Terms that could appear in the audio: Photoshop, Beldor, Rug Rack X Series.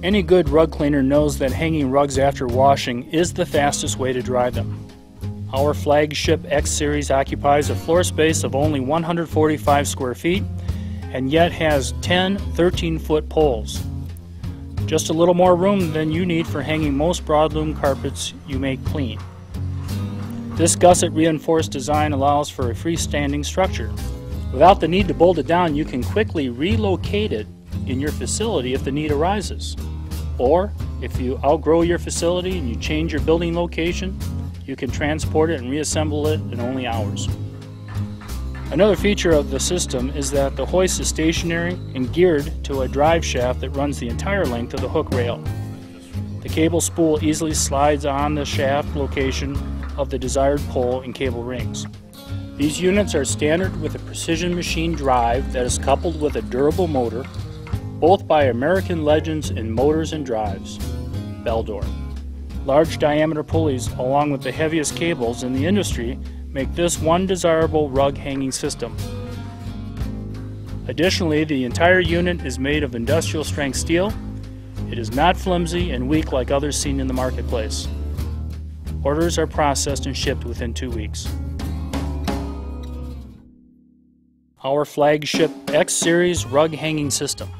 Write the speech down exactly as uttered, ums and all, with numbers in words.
Any good rug cleaner knows that hanging rugs after washing is the fastest way to dry them. Our flagship X Series occupies a floor space of only one hundred forty-five square feet and yet has ten thirteen-foot poles. Just a little more room than you need for hanging most broadloom carpets you may clean. This gusset reinforced design allows for a freestanding structure. Without the need to bolt it down, you can quickly relocate it in your facility if the need arises. Or if you outgrow your facility and you change your building location, you can transport it and reassemble it in only hours. Another feature of the system is that the hoist is stationary and geared to a drive shaft that runs the entire length of the hook rail. The cable spool easily slides on the shaft location of the desired pole and cable rings. These units are standard with a precision machine drive that is coupled with a durable motor, both by American legends in motors and drives, Beldor. Large diameter pulleys along with the heaviest cables in the industry make this one desirable rug hanging system. Additionally, the entire unit is made of industrial strength steel. It is not flimsy and weak like others seen in the marketplace. Orders are processed and shipped within two weeks. Our flagship X Series rug hanging system.